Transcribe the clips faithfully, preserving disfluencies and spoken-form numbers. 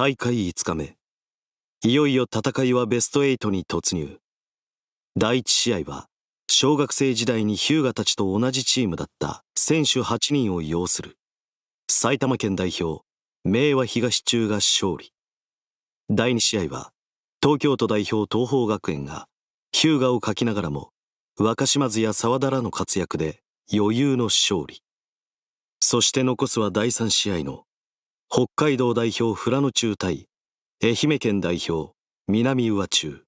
大会いつかめ、いよいよ戦いはベストはちに突入。だいいち試合は小学生時代に日向たちと同じチームだった選手はちにんを擁する埼玉県代表明和東中が勝利。だいに試合は東京都代表東邦学園が日向を欠きながらも若島津や沢田らの活躍で余裕の勝利。そして残すはだいさん試合の北海道代表富良野中対愛媛県代表南宇和中、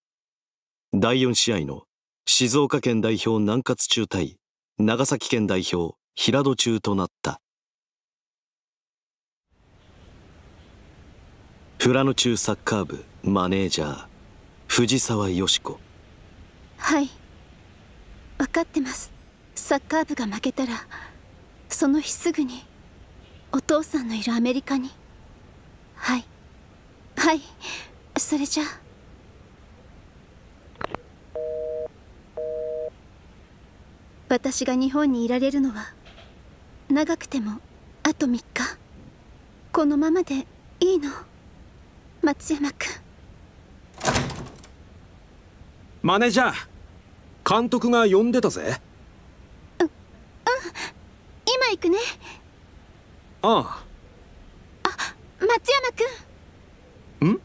だいよん試合の静岡県代表南葛中対長崎県代表平戸中となった。富良野中サッカー部マネージャー藤沢よし子。はい、分かってます。サッカー部が負けたらその日すぐにお父さんのいるアメリカに。はいはい、それじゃあ。私が日本にいられるのは長くてもあとみっか。このままでいいの、松山君。マネージャー、監督が呼んでたぜ。う、うん、今行くね。ああ。あ、松山君。ん？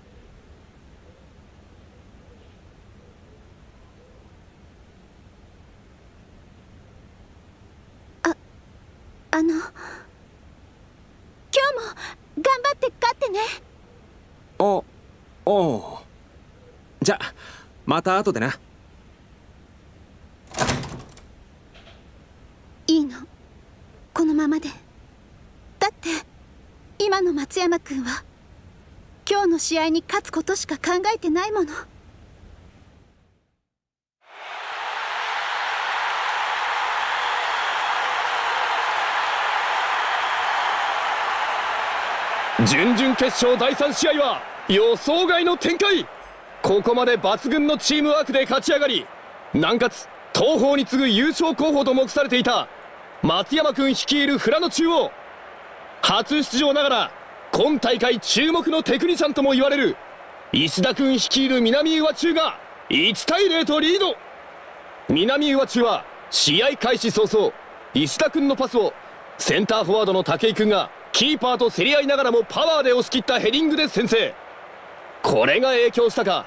あ、あの、今日も頑張って勝ってね。お、おう。じゃあ、また後でな。いいの、このままで。だって今の松山君は今日の試合に勝つことしか考えてないもの。準々決勝だいさん試合は予想外の展開。ここまで抜群のチームワークで勝ち上がり、南葛東邦に次ぐ優勝候補と目されていた松山君率いる富良野中央、初出場ながら今大会注目のテクニシャンとも言われる石田君率いる南宇和中がいちたいゼロとリード。南宇和中は試合開始早々、石田君のパスをセンターフォワードの武井君がキーパーと競り合いながらもパワーで押し切ったヘディングで先制。これが影響したか、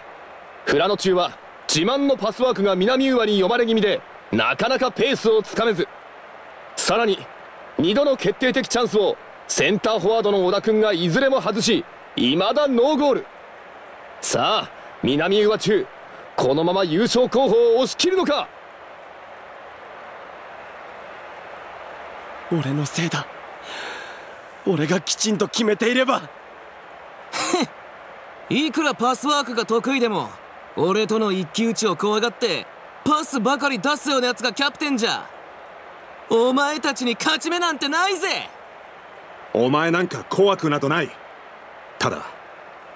富良野中は自慢のパスワークが南宇和に読まれ気味でなかなかペースをつかめず、さらににどの決定的チャンスをセンターフォワードの小田君がいずれも外し、いまだノーゴール。さあ南宇和中、このまま優勝候補を押し切るのか。俺のせいだ、俺がきちんと決めていれば。いくらパスワークが得意でも俺との一騎打ちを怖がってパスばかり出すようなやつがキャプテンじゃ、お前たちに勝ち目なんてないぜ。お前なんか怖くなどない。ただ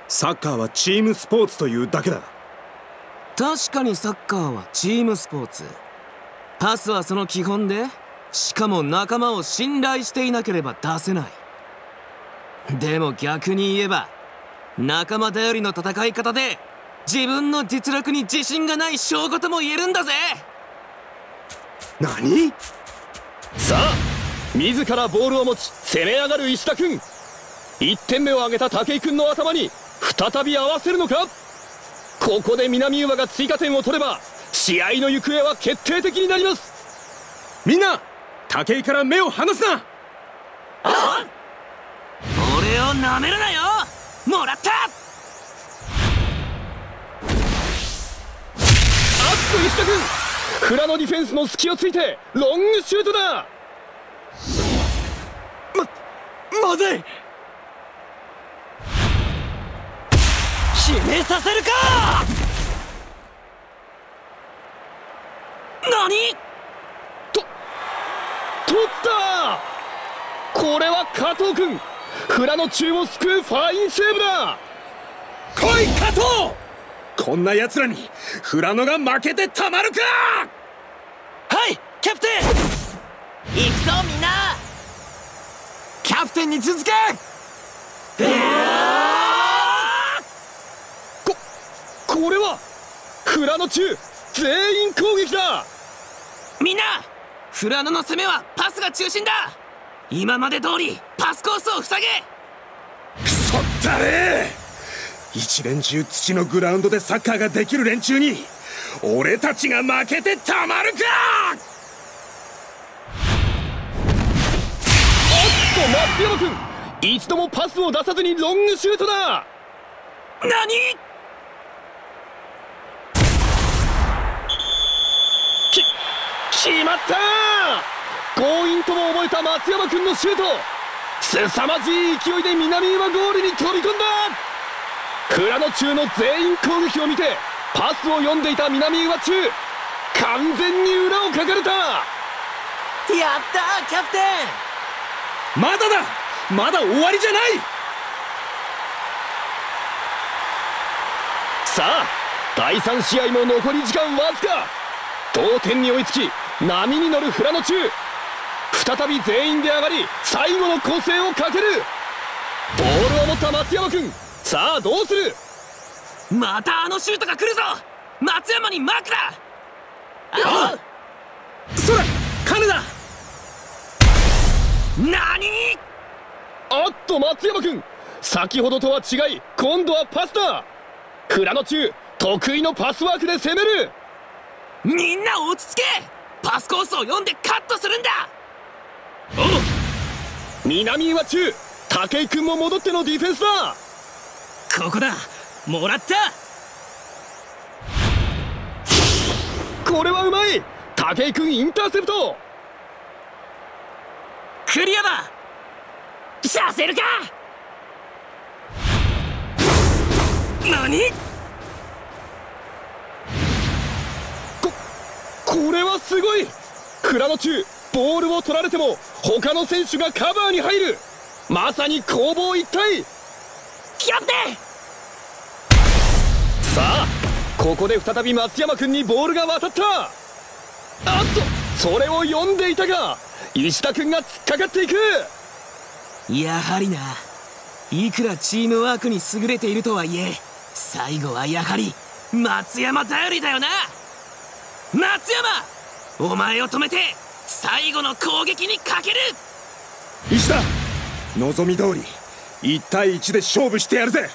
サッカーはチームスポーツというだけだ。確かにサッカーはチームスポーツ、パスはその基本で、しかも仲間を信頼していなければ出せない。でも逆に言えば仲間頼りの戦い方で自分の実力に自信がない証拠とも言えるんだぜ。何？さあ自らボールを持ち攻め上がる石田君、いってんめを挙げた武井君の頭に再び合わせるのか。ここで南宇和が追加点を取れば試合の行方は決定的になります。みんな武井から目を離すな。あ、俺をなめるなよ。もらった。あっと石田君、フラのディフェンスの隙をついてロングシュートだ。ま、まずい。決めさせるか。何と、取った。これは加藤君、富良野中を救うファインセーブだ。来い加藤、こんな奴らに富良野が負けてたまるか。はいキャプテン、行くぞみんな。キャプテンに続け。これは富良野中全員攻撃だ。みんな富良野の攻めはパスが中心だ。今まで通りパスコースを塞げ。クソだれ。一連中土のグラウンドでサッカーができる連中に俺たちが負けてたまるか。おっと松山君、一度もパスを出さずにロングシュートだ。何き決まった。強引とも思えた松山君のシュート、凄まじい勢いで南岩ゴールに飛び込んだ。富良野中の全員攻撃を見てパスを読んでいた南岩中、完全に裏をかかれた。やったーキャプテン。まだだ、まだ終わりじゃない。さあだいさん試合も残り時間わずか。同点に追いつき波に乗る富良野中、再び全員で上がり最後の攻勢をかける。ボールを持った松山君、さあどうする。またあのシュートが来るぞ。松山にマークだ。あっ、それ金だ。何、あっと松山君、先ほどとは違い今度はパスだ。富良野中得意のパスワークで攻める。みんな落ち着け。パスコースを読んでカットするんだ。お、南岩中武井君も戻ってのディフェンスだ。ここだ、もらった。これはうまい。武井君インターセプト、クリアだ。させるか。何ここれはすごい。富良野中ボールを取られても他の選手がカバーに入る。まさに攻防一体。キャプテン、さあここで再び松山君にボールが渡った。あっとそれを読んでいたが石田君が突っかかっていく。やはりな、いくらチームワークに優れているとはいえ最後はやはり松山頼りだよな。松山、お前を止めて最後の攻撃にかける。石田、望み通りいち対いちで勝負してやるぜ。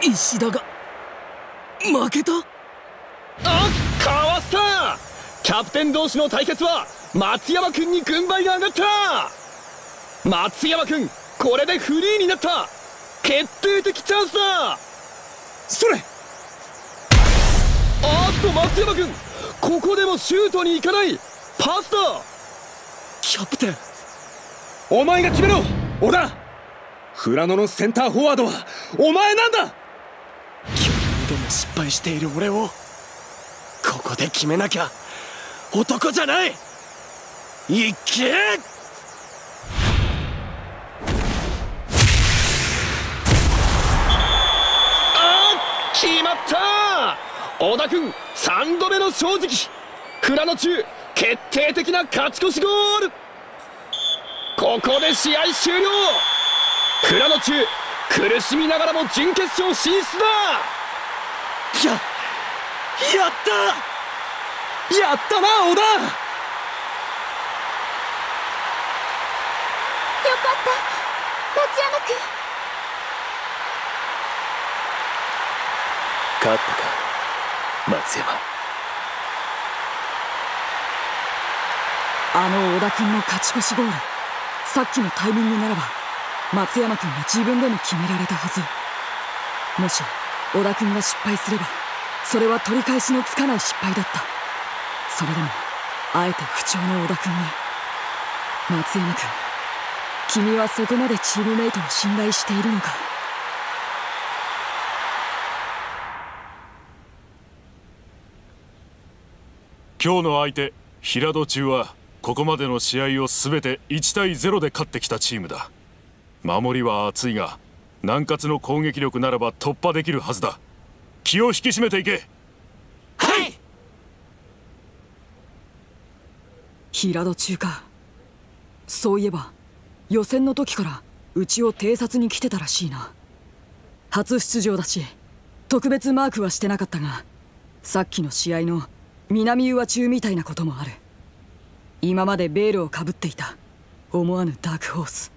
石田が負けた。あっ、かわした。キャプテン同士の対決は松山君に軍配が上がった。松山君、これでフリーになった。決定的チャンスだ。それ、あっと松山君、ここでもシュートに行かない。パスだ。キャプテン、お前が決めろ。小田、富良野のセンターフォワードはお前なんだ。失敗している俺をここで決めなきゃ男じゃない。いけ。あ、決まった。小田君さんどめの正直。富良野中決定的な勝ち越しゴール。ここで試合終了。富良野中苦しみながらも準決勝進出だ。や、やったやったな小田。よかった松山君。勝ったか松山。あの小田君の勝ち越しゴール、さっきのタイミングならば松山君は自分でも決められたはず。もし小田君が失敗すればそれは取り返しのつかない失敗だった。それでもあえて不調の小田君に、松山君、君はそこまでチームメイトを信頼しているのか。今日の相手平戸中はここまでの試合を全ていち対ゼロで勝ってきたチームだ。守りは厚いが南葛の攻撃力ならば突破できるはずだ。気を引き締めていけ。はい。平戸中か。そういえば予選の時からうちを偵察に来てたらしいな。初出場だし特別マークはしてなかったが、さっきの試合の南ウワ中みたいなこともある。今までベールをかぶっていた思わぬダークホース、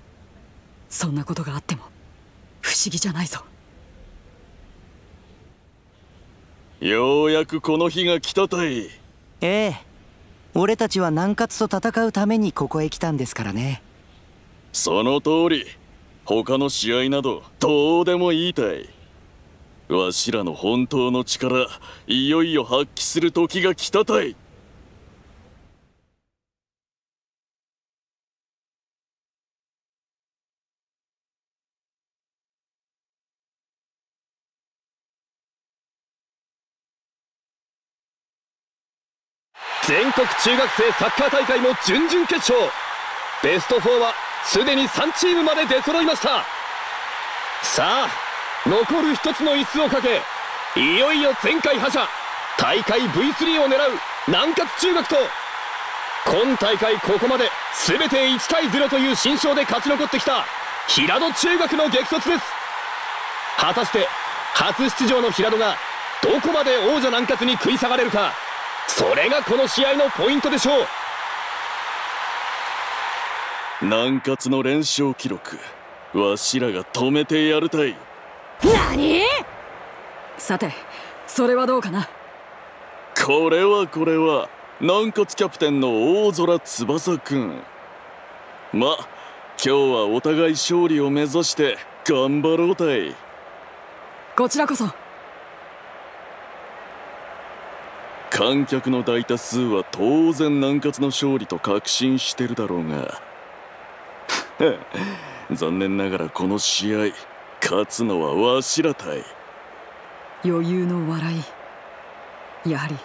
そんなことがあっても不思議じゃないぞ。ようやくこの日が来たたい。ええ、俺たちは南葛と戦うためにここへ来たんですからね。その通り、他の試合などどうでもいいたい。わしらの本当の力、いよいよ発揮する時が来たたい。全国中学生サッカー大会も準々決勝、ベストよんはすでにさんチームまで出揃いました。さあ残るひとつの椅子をかけ、いよいよ前回覇者大会 ブイスリー を狙う南葛中学と、今大会ここまで全ていち対ゼロという新勝で勝ち残ってきた平戸中学の激突です。果たして初出場の平戸がどこまで王者南葛に食い下がれるか、それがこの試合のポイントでしょう。南葛の連勝記録、わしらが止めてやるたい。何？さてそれはどうかな。これはこれは南葛キャプテンの大空翼くん。まあ今日はお互い勝利を目指して頑張ろうたい。こちらこそ。観客の大多数は当然南葛の勝利と確信してるだろうが残念ながらこの試合勝つのはわしらたい。余裕の笑い。やはり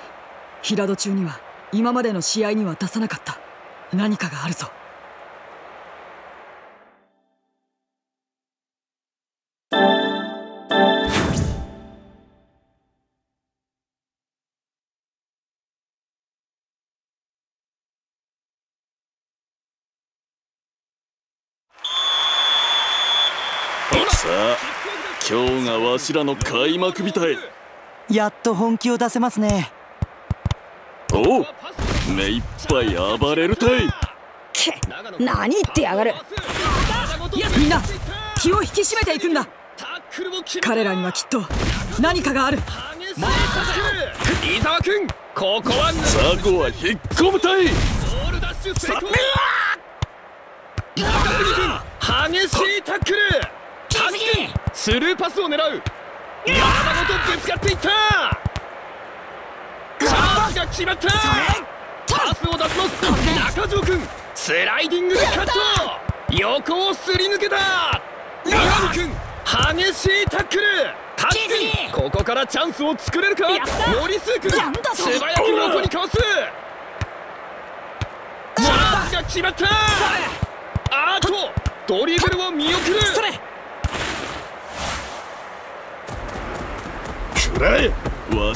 平戸中には今までの試合には出さなかった何かがあるぞ。さあ今日がわしらの開幕みたい。やっと本気を出せますね。おう、目いっぱい暴れるたい。け、何言ってやがる。みんな気を引き締めていくんだ。彼らにはきっと何かがある。伊沢君、ここはザゴは引っ込むたい。さあ激しいタックル、スルーパスを狙う。山本ぶつかっていった。チャージが決まった。パスを出します。中条君、スライディングでカット、横をすり抜けた。岩見君、激しいタックル。タッチ君、ここからチャンスを作れるか。森須君、素早く横にかわす。チャージが決まった。あとドリブルを見送る。わ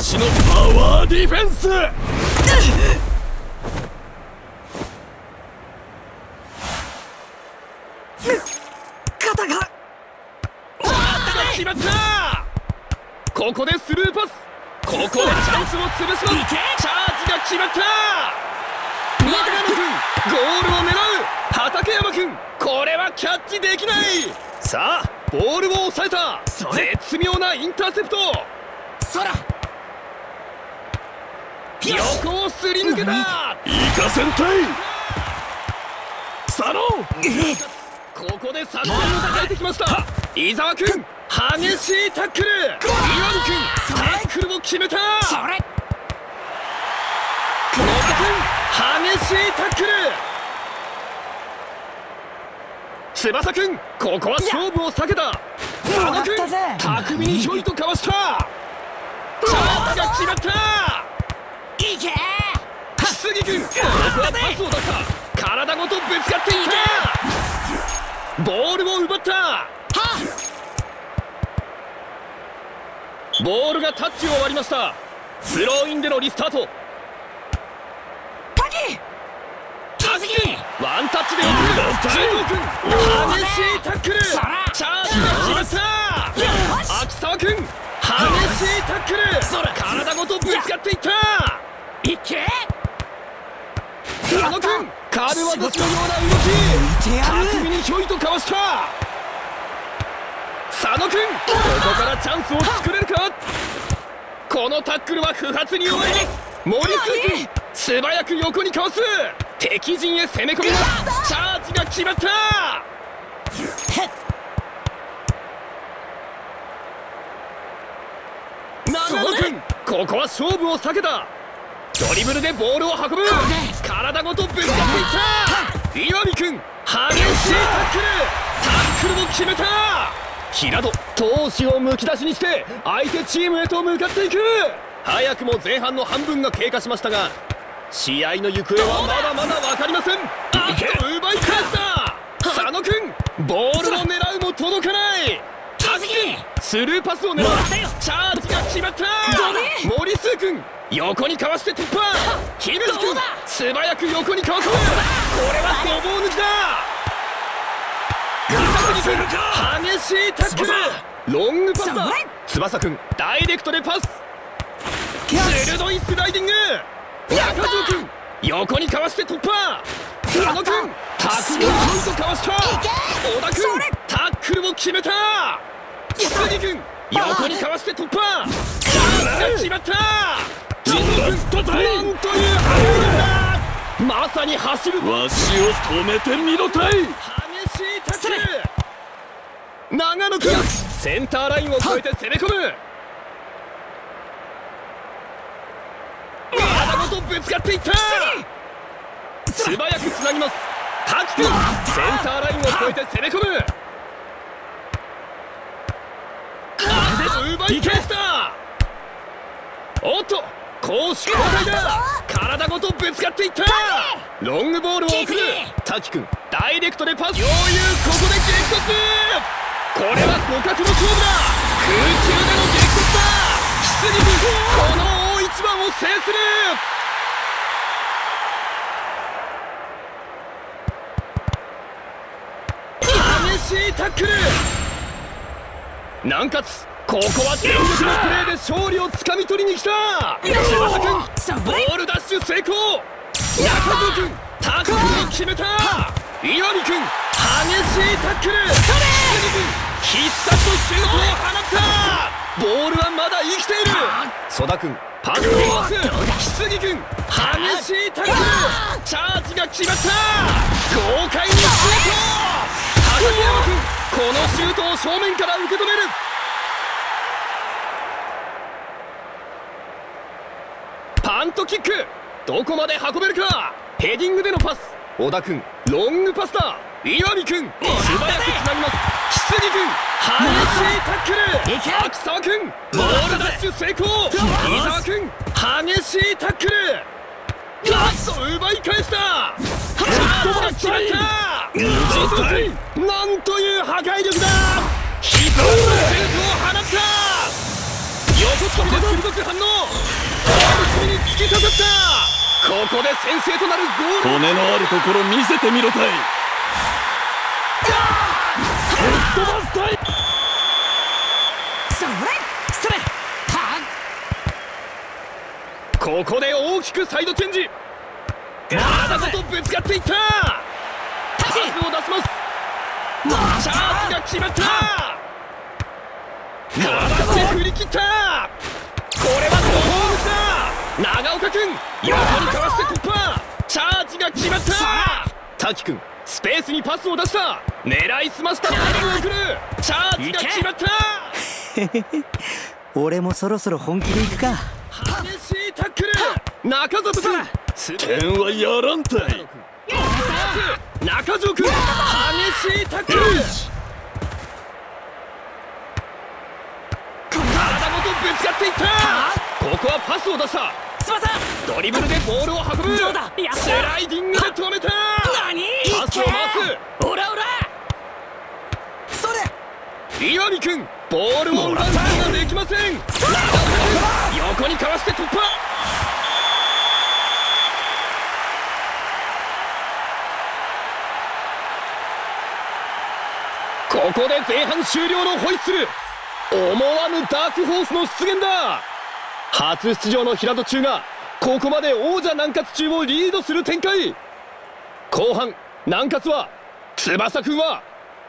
しのパワーディフェンス。肩が決まった。ここでスルーパス、ここでチャンスを潰します。チャージが決まった。長野君、ゴールを狙う。畠山君、これはキャッチできない。さあボールを抑えた。絶妙なインターセプト。横をすり抜けた。イカ戦隊佐野、ここで作戦を抱えてきました。伊沢君、激しいタックル。岩見君、タックルを決めた。久保君、激しいタックル。翼君、ここは勝負を避けた。佐野君、巧みにひょいとかわした。チャンスが決まった。いけー。杉君、ここはパスを出した。体ごとぶつかっていった。ボールを奪った。ボールがタッチを割りました。スローインでのリスタート。滝、杉君、ワンタッチで送る。中国君、激しいタックル。チャージが来ました。秋沢君、激しいタックル。体ごとぶつかっていった。いけ。佐野君、カール技のような動き。巧みにひょいとかわした。佐野君、ここからチャンスを作れるか。このタックルは不発に弱い。森鈴木、素早く横にかわす。敵陣へ攻め込みます。チャージが決まった。長野君、ここは勝負を避けた。ドリブルでボールを運ぶ。体ごとぶつかっていった。岩見君、激しいタックル。タックルを決めた。平戸、闘志をむき出しにして相手チームへと向かっていく。早くも前半の半分が経過しましたが、試合の行方はまだまだ分かりません。あっと、奪い返した佐野君。ボールを狙うも届かない。タキ君、スルーパスを狙う。チャージが決まった。森数君、横にかわして突破。樋口君、素早く横にかわす。これはごぼう抜きだ。高木君、激しいタックル。ロングパスだ。翼君、ダイレクトでパス。鋭いスライディング。中条君、横にかわして突破。佐野君、タックルをちゃんとかわした。小田君、タックルを決めた。杉君、横にかわして突破。チャンスが決まった。神野君、なんという迫力だ。まさに走る。わしを止めてみろたい。激しいタックル。長野君、センターラインを越えて攻め込む。体ごとぶつかっていった。素早くつなぎます。滝君、センターラインを越えて攻め込む。奪い返した。おっと、攻守交代だ。体ごとぶつかっていった。ロングボールを送る。滝君、ダイレクトでパス。余裕、ここで激突。これは互角の勝負だ。空中での激突だ。キスに無法、この一番を制する。激しいタックル。南葛、ここは全力のプレーで勝利をつかみ取りに来た。翼君、ボールダッシュ成功。中条君、タックルを決めた。岩見君、激しいタックル。杉君、必殺のシュートを放った。ボールはまだ生きている。曽田君、パスを回す。杉君、激しいタックル。チャージが決まった。豪快にシュート。高山君、このシュートを正面から受け止める。パントキック、どこまで運べるか。ヘディングでのパス。小田君、ロングパスだ。岩見君、素早くつなぎます。杉君、激しいタックル。秋沢君、ボールダッシュ成功。伊沢君、激しいタックル。ラスト、奪い返した。チャージが決まった。神野君、なんという破壊力だ。一発のシュートを放った。横っ飛びで鋭く反応。ゴール隅に突き刺さった。ここで先制となるゴール。骨のあるところ見せてみろたい。飛ばすタイプ。ここで大きくサイドチェンジ。体ごとぶつかっていった。パスを出します。チャージが決まった。体で振り切った。これはゴールだ。長岡君、横にかわして突破。チャージが決まった。滝君、スペースにパスを出した。狙いすました。パスを送る。チャージが決まった。俺もそろそろ本気でいくか。激しいタックル。中里君、点はやらんたい。中条君、激しいタックル。体ごとぶつかっていった。ここはパスを出した。ドリブルでボールを運ぶ。スライディングで止めた。パスを回す。オラオラ。それ。岩見君、ボールを奪うことができません。横にかわして突破。こで前半終了のホイッスル。思わぬダークホースの出現だ。初出場の平戸中がここまで王者南葛中をリードする展開。後半南葛は翼くんは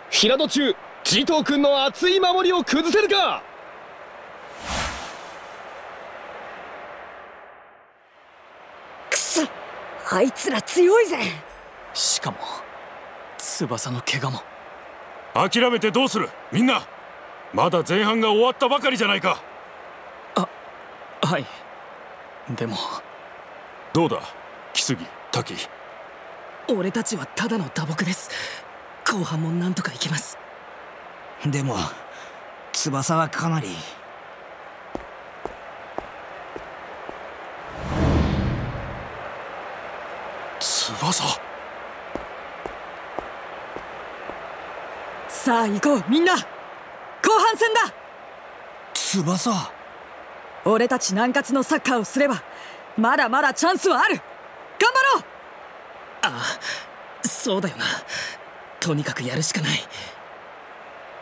平戸中慈瞳くんの熱い守りを崩せるか。くそ、あいつら強いぜ。しかも翼の怪我も。諦めてどうする。みんなまだ前半が終わったばかりじゃないか。あ、はい。でもどうだ木杉、滝。俺たちはただの打撲です。後半もなんとかいけます。でも翼はかなり。翼、さあ行こうみんな、後半戦だ。翼、俺たち南葛のサッカーをすればまだまだチャンスはある。頑張ろう。ああそうだよな。とにかくやるしかない。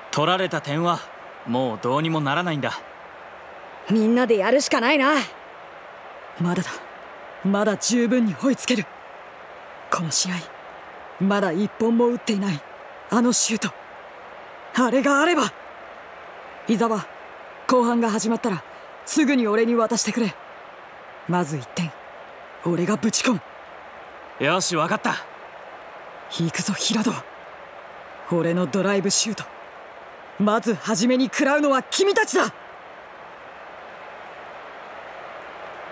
取られた点はもうどうにもならないんだ。みんなでやるしかないな。まだだ、まだ十分に追いつける。この試合まだ一本も打っていないあのシュート、あれがあれば。伊沢、後半が始まったらすぐに俺に渡してくれ。まずいってん俺がぶち込む。よし分かった。行くぞ平戸。俺のドライブシュート、まず初めに食らうのは君たちだ。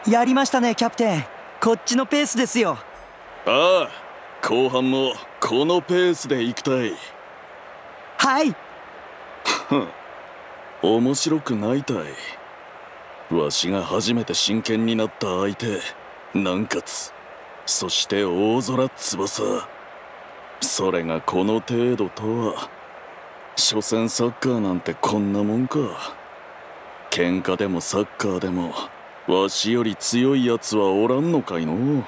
やりましたねキャプテン、こっちのペースですよ。ああ後半もこのペースで行きたい。はい。面白くないたい。わしが初めて真剣になった相手南葛、そして大空翼、それがこの程度とは。所詮サッカーなんてこんなもんか。喧嘩でもサッカーでもわしより強いやつはおらんのかいの。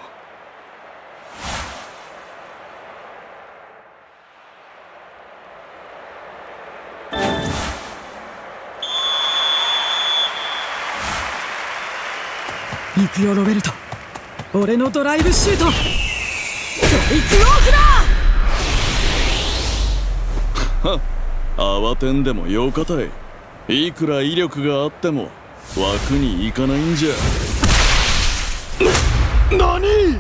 行くよロベルト、俺のドライブシュート、トリックオークだ。慌てんでもよかたい。いくら威力があっても枠に行かないんじゃ。な、何入っ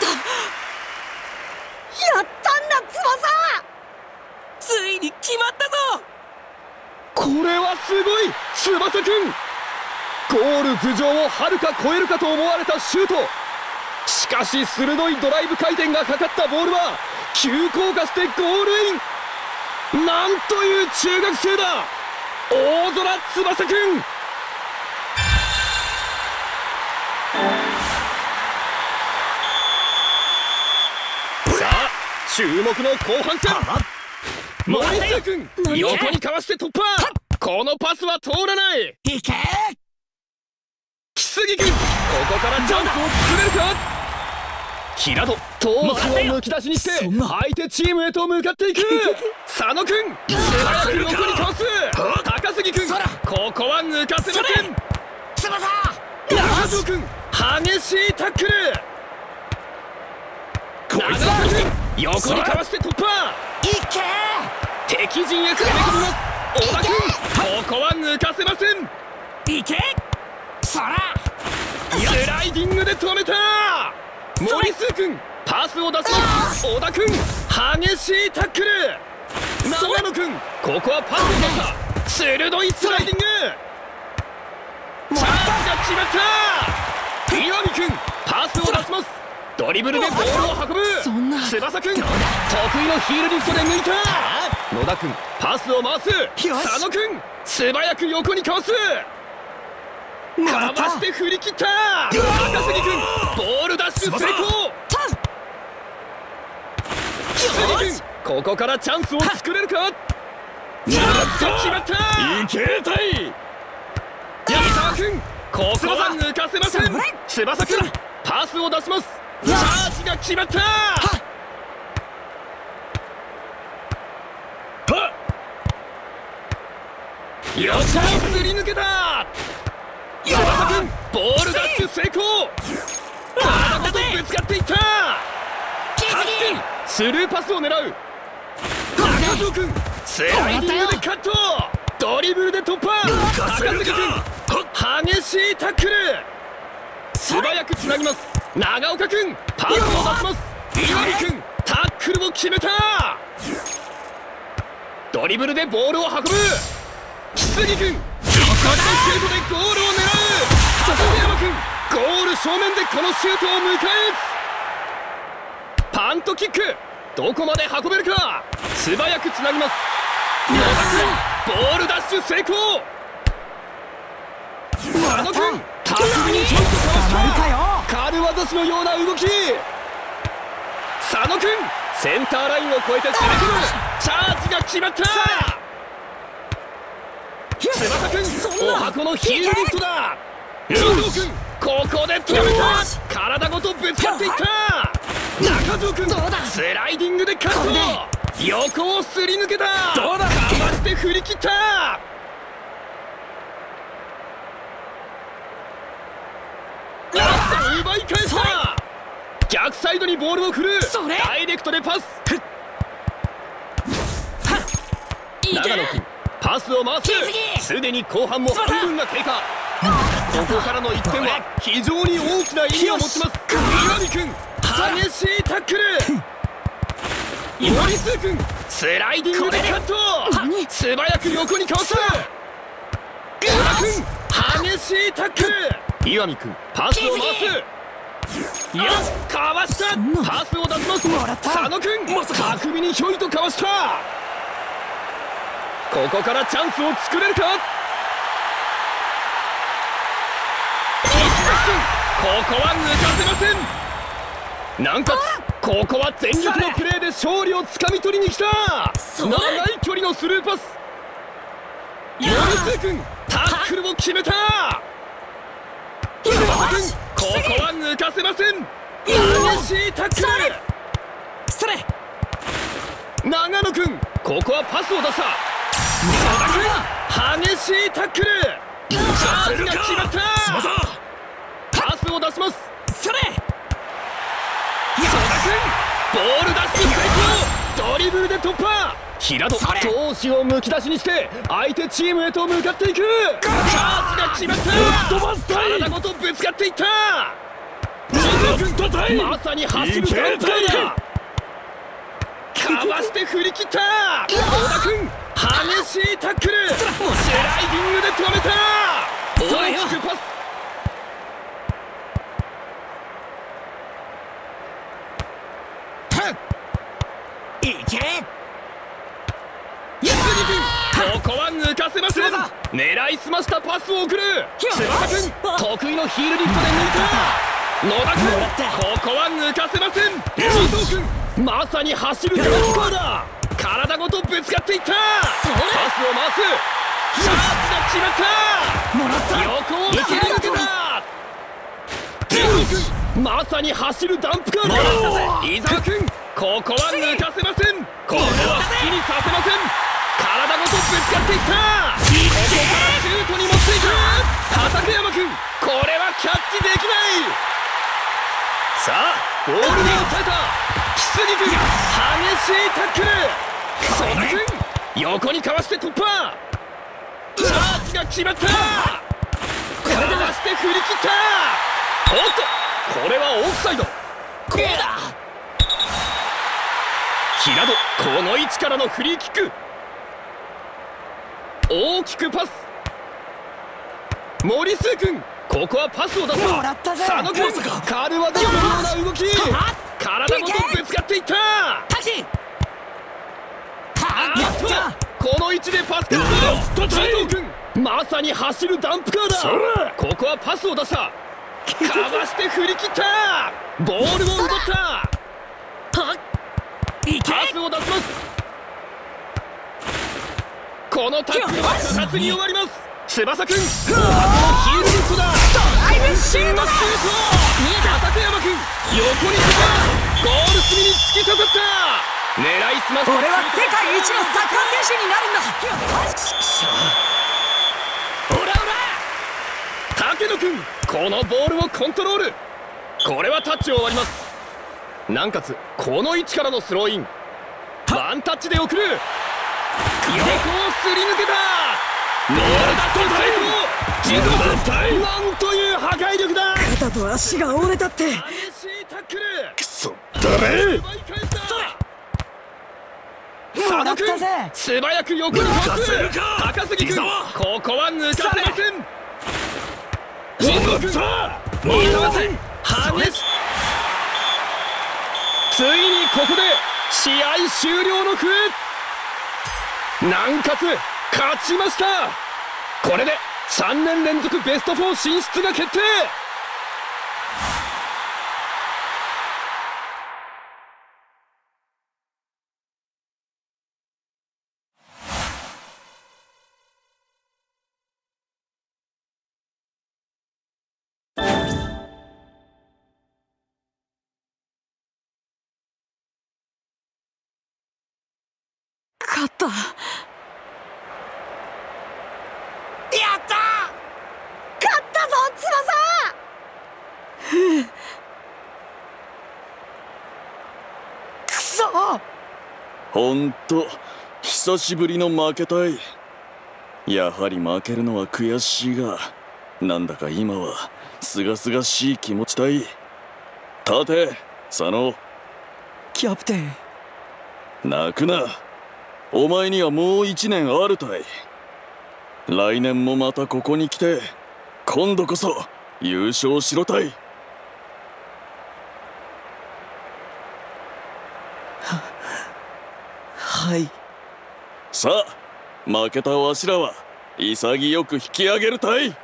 た。やったんだ翼、ついに決まったぞ。これはすごい翼くん。ゴール頭上をはるか超えるかと思われたシュート、しかし鋭いドライブ回転がかかったボールは急降下してゴールイン。なんという中学生だ大空翼くん。さあ注目の後半戦。森下君、横にかわして突破。このパスは通らない。いけ木杉君、ここからジャンプを作れるか。平戸、闘志をむき出しにして相手チームへと向かっていく。佐野君、素早く横にかわす。高杉君、ここは抜かせません。翼、中条君、激しいタックル。長田君、横にかわして突破。いけ敵陣へ攻め込みます。小田君、ここは抜かせません。行けそら、スライディングで止めた。森数君、パスを出します。小田君、激しいタックル。長野君、ここはパスを出した。鋭いスライディング、チャンスが決まった。岩見君、パスを出します。ドリブルでボールを運ぶ。翼君、得意のヒールリフトで抜いた。野田君、パスを回す。佐野君、素早く横にかわす。かわして振り切った。高杉君、ボールダッシュ成功。木杉君、ここからチャンスを作れるか。決まった。いけたい。柳沢君、ここは抜かせません。翼君、パスを出します。チャージが決まった。よっしゃ、すり抜けた。山田君、ボールダッシュ成功。体ごとぶつかっていった。スルーパスを狙う。高藤君、スライディングでカット。ドリブルで突破。高藤君、激しいタックル。素早くつなぎます。長岡君、パスを出します。岩見君、タックルを決めた。ドリブルでボールを運ぶ。木杉君、ここでシュートでゴールを狙う。そこで山君、ゴール正面でこのシュートを迎え、パントキック。どこまで運べるか。素早くつなぎます。野田君、ボールダッシュ成功。野田君、タックルにちょっとかわした。軽技師のような動き。佐野君、センターラインを越えて攻め込む。チャージが決まった。翼君、お箱のヒールリフトだ。伊藤君、ここで止めた。体ごとぶつかっていった。中条君、スライディングでカット。横をすり抜けた。かわして振り切った。奪い返した。逆サイドにボールを振る。ダイレクトでパス。長野君、パスを回す。すでに後半も半分が経過。ここからのいってんは非常に大きな意味を持ちます。岩見君、激しいタックル。岩見スー君、スライディングでカット。素早く横にかわす。岩見君、激しいタックル。岩見君、パスを回す。いや、かわした。パスを出します。佐野君、巧みにひょいとかわした。ここからチャンスを作れるか。石崎君、ここは抜かせません。なんかここは全力のプレーで勝利をつかみ取りに来た。長い距離のスルーパス。ヨルス君、タックルを決めた。岩田君、ここは抜かせません。激しいタックル。それ長野君、ここはパスを出した。長田君、激しいタックル。チャージが決まった。パスを出します。それ長田君、ボールダッシュ最高。ドリブルで突破。平戸、闘志をむき出しにして相手チームへと向かっていく。チャージが決まった。体ごとぶつかっていった。まさに走る展開だ。かわして振り切った。小田君、激しいタックル。スライディングで止めた。大きくパス。いけここは抜かせません。狙いすましたパスを送る。翼君、得意のヒールリフトで抜いた。野田君、ここは抜かせません。伊藤君、まさに走るガッツポーだ。体ごとぶつかっていった。パスを回す。チャージが決まった。横を切り抜けた。伊藤君、まさに走るダンプカーだ。伊沢君、ここは抜かせません。ここは好きにさせません。体ごとぶつかっていった。ここからシュートに持っていく。畠山君、これはキャッチできない。さあ、ボールが押さえた。木杉君、激しいタックル。曽田君、横にかわして突破。チャージが決まった。かわして振り切った。おっと、これはオフサイド。こうだ。平戸、この位置からのフリーキック。大きくパス。森須君、ここはパスを出す。佐野君、軽技のような動き。体ごとぶつかっていった。あっと、この位置でパスカット。佐藤君、まさに走るダンプカーだ。ここはパスを出した。かわして振り切った。ボールを奪った。パスを出します。このタックルはふたつに終わります。翼君、大箱のヒールリフトだ。渾身のシュート。畠山君、横に出た。ゴール隅に突き刺さった。狙いすました。俺は世界一のサッカー選手になるんだ。野君、このボールをコントロール。これはタッチを割ります。南葛、この位置からのスローイン、ワンタッチで送る。横をすり抜けた。ノールダット最高。なんという破壊力だ。肩と足が折れたって。クソ、誰さだくん、素早く横にパス。高杉君、ここは抜かせません。神野君、見逃せ。激し、ついにここで試合終了の笛。南葛、勝ちました。これでさんねん連続ベストよん進出が決定。勝った。やったー、勝ったぞ翼。くそ、ほんと久しぶりの負けたい。やはり負けるのは悔しいが、なんだか今はすがすがしい気持ちだい。立て、佐野。キャプテン。泣くな、お前にはもう一年あるたい。来年もまたここに来て、今度こそ優勝しろたい。は、はい。さあ、負けたわしらは潔く引き上げるたい。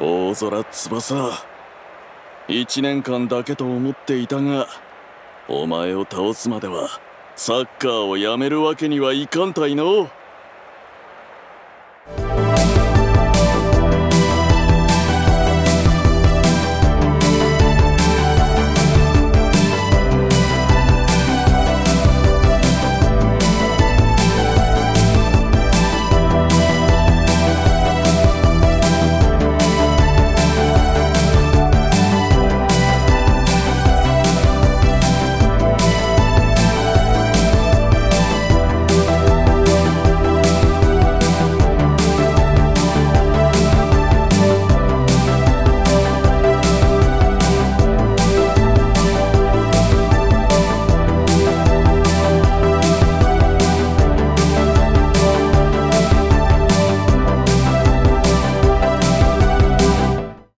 大空翼、一年間だけと思っていたが、お前を倒すまではサッカーをやめるわけにはいかんたいのう。